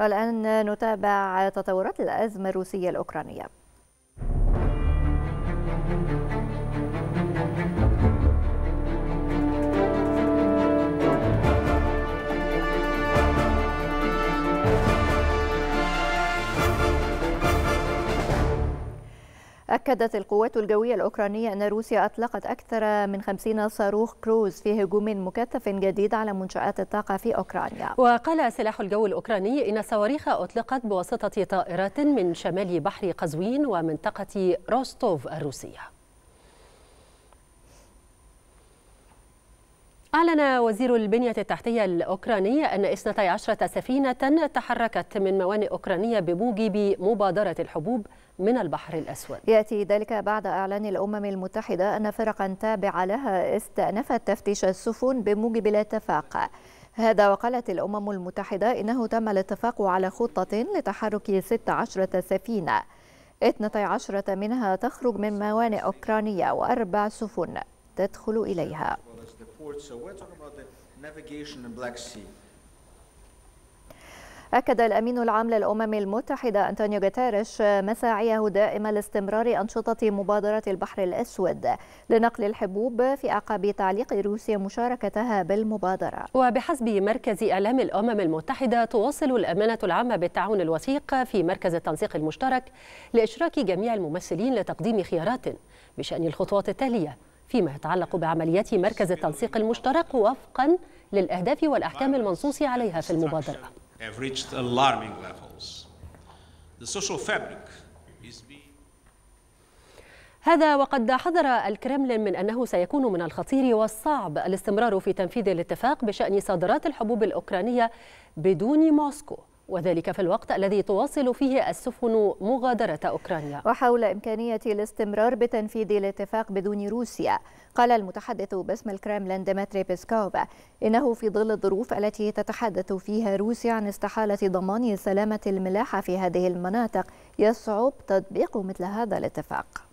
والآن نتابع تطورات الأزمة الروسية الأوكرانية. أكدت القوات الجوية الأوكرانية أن روسيا أطلقت أكثر من 50 صاروخ كروز في هجوم مكثف جديد على منشآت الطاقة في أوكرانيا. وقال سلاح الجو الأوكراني إن صواريخ أطلقت بواسطة طائرات من شمال بحر قزوين ومنطقة روستوف الروسية. أعلن وزير البنية التحتية الأوكرانية أن 12 سفينة تحركت من موانئ أوكرانية بموجب مبادرة الحبوب من البحر الأسود. يأتي ذلك بعد إعلان الأمم المتحدة أن فرقا تابعة لها استأنفت تفتيش السفن بموجب الاتفاق هذا. وقالت الأمم المتحدة إنه تم الاتفاق على خطة لتحرك 16 سفينة، 12 منها تخرج من موانئ أوكرانية و4 سفن تدخل إليها. أكد الأمين العام للأمم المتحدة أنتونيو جاتارش مساعيه دائمة لاستمرار أنشطة مبادرة البحر الأسود لنقل الحبوب في أعقاب تعليق روسيا مشاركتها بالمبادرة. وبحسب مركز إعلام الأمم المتحدة تواصل الأمانة العامة بالتعاون الوثيق في مركز التنسيق المشترك لإشراك جميع الممثلين لتقديم خيارات بشأن الخطوات التالية فيما يتعلق بعمليات مركز التنسيق المشترك وفقا للأهداف والأحكام المنصوص عليها في المبادرة. هذا وقد حذر الكرملين من أنه سيكون من الخطير والصعب الاستمرار في تنفيذ الاتفاق بشأن صادرات الحبوب الأوكرانية بدون موسكو، وذلك في الوقت الذي تواصل فيه السفن مغادرة أوكرانيا. وحول إمكانية الاستمرار بتنفيذ الاتفاق بدون روسيا، قال المتحدث باسم الكرملين ديمتري بيسكوف إنه في ظل الظروف التي تتحدث فيها روسيا عن استحالة ضمان سلامة الملاحة في هذه المناطق يصعب تطبيق مثل هذا الاتفاق.